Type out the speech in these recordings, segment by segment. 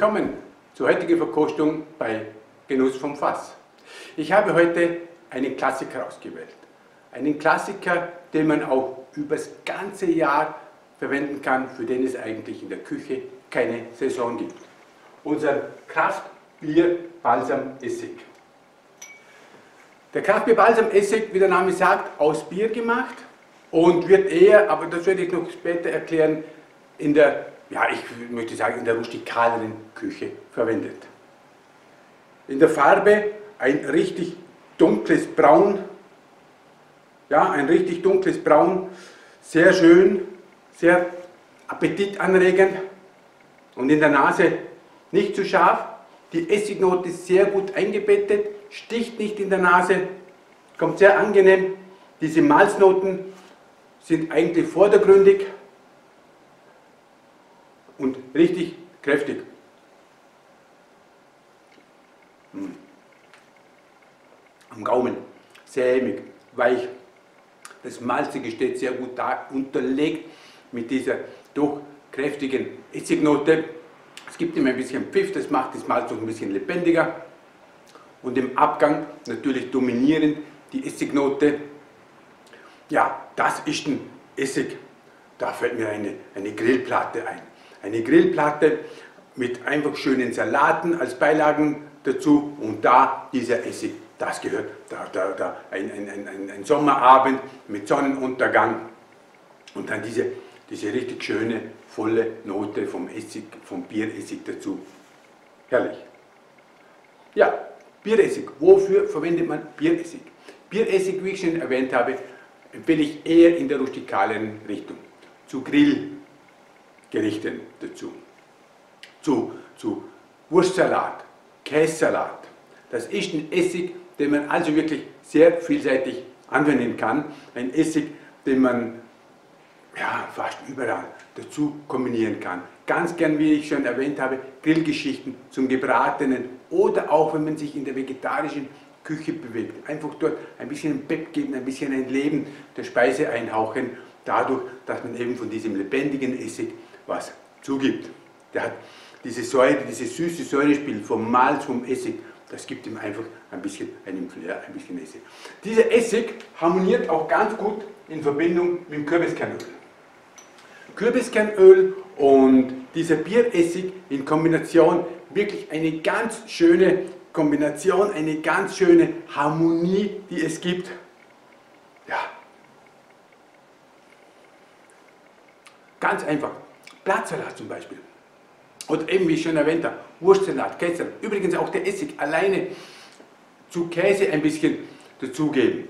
willkommen zur heutigen Verkostung bei Genuss vom Fass. Ich habe heute einen Klassiker ausgewählt. Einen Klassiker, den man auch übers ganze Jahr verwenden kann, für den es eigentlich in der Küche keine Saison gibt. Unser Kraftbier Balsam Essig. Der Kraftbier Balsam Essig, wie der Name sagt, aus Bier gemacht und wird eher, aber das werde ich noch später erklären, in der, ja, ich möchte sagen, in der rustikaleren Küche verwendet. In der Farbe ein richtig dunkles Braun, ja, ein richtig dunkles Braun, sehr schön, sehr appetitanregend und in der Nase nicht zu scharf. Die Essignote ist sehr gut eingebettet, sticht nicht in der Nase, kommt sehr angenehm. Diese Malznoten sind eigentlich vordergründig und richtig kräftig. Am Gaumen, sehr sämig, weich. Das Malzige steht sehr gut da, unterlegt mit dieser doch kräftigen Essignote. Es gibt ihm ein bisschen Pfiff, das macht das Malz noch ein bisschen lebendiger. Und im Abgang natürlich dominierend die Essignote. Ja, das ist ein Essig. Da fällt mir eine Grillplatte ein. Eine Grillplatte mit einfach schönen Salaten als Beilagen dazu. Und da dieser Essig, das gehört da. Ein Sommerabend mit Sonnenuntergang. Und dann diese richtig schöne, volle Note vom Essig, vom Bieressig dazu. Herrlich. Ja, Bieressig. Wofür verwendet man Bieressig? Bieressig, wie ich schon erwähnt habe, empfehle ich eher in der rustikalen Richtung. Zu Grillgerichten dazu. Zu Wurstsalat, Kässalat. Das ist ein Essig, den man also wirklich sehr vielseitig anwenden kann. Ein Essig, den man ja, fast überall dazu kombinieren kann. Ganz gern, wie ich schon erwähnt habe, Grillgeschichten zum Gebratenen oder auch, wenn man sich in der vegetarischen Küche bewegt. Einfach dort ein bisschen Pep geben, ein bisschen ein Leben der Speise einhauchen, dadurch, dass man eben von diesem lebendigen Essig was zugibt. Der hat diese Säure, dieses süße Säurespiel vom Malz, vom Essig, das gibt ihm einfach ein bisschen einen Flair, ein bisschen Essig. Dieser Essig harmoniert auch ganz gut in Verbindung mit dem Kürbiskernöl. Kürbiskernöl und dieser Bieressig in Kombination, wirklich eine ganz schöne Kombination, eine ganz schöne Harmonie, die es gibt. Ja. Ganz einfach. Blattsalat zum Beispiel. Und eben, wie ich schon erwähnt habe, Wurstsalat, Käse. Übrigens auch der Essig alleine zu Käse ein bisschen dazugeben,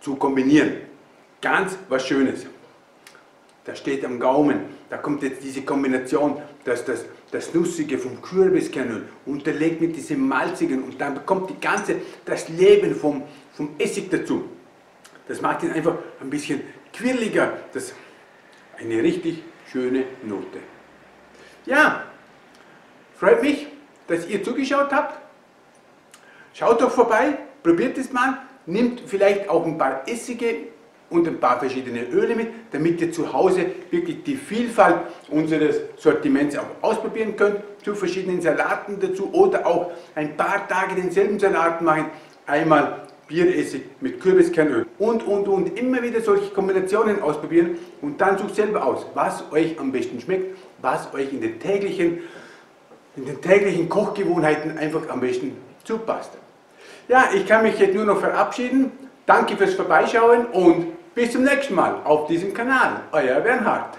zu kombinieren. Ganz was Schönes. Da steht am Gaumen, da kommt jetzt diese Kombination, das Nussige vom Kürbiskernöl unterlegt mit diesem Malzigen und dann bekommt das Leben vom Essig dazu. Das macht ihn einfach ein bisschen quirliger. Das ist eine richtig schöne Note. Ja, freut mich, dass ihr zugeschaut habt. Schaut doch vorbei, probiert es mal, nehmt vielleicht auch ein paar Essige und ein paar verschiedene Öle mit, damit ihr zu Hause wirklich die Vielfalt unseres Sortiments auch ausprobieren könnt, zu verschiedenen Salaten dazu oder auch ein paar Tage denselben Salat machen, einmal Bieressig mit Kürbiskernöl und immer wieder solche Kombinationen ausprobieren und dann sucht selber aus, was euch am besten schmeckt, was euch in den täglichen Kochgewohnheiten einfach am besten zupasst. Ja, ich kann mich jetzt nur noch verabschieden. Danke fürs Vorbeischauen und bis zum nächsten Mal auf diesem Kanal. Euer Bernhard.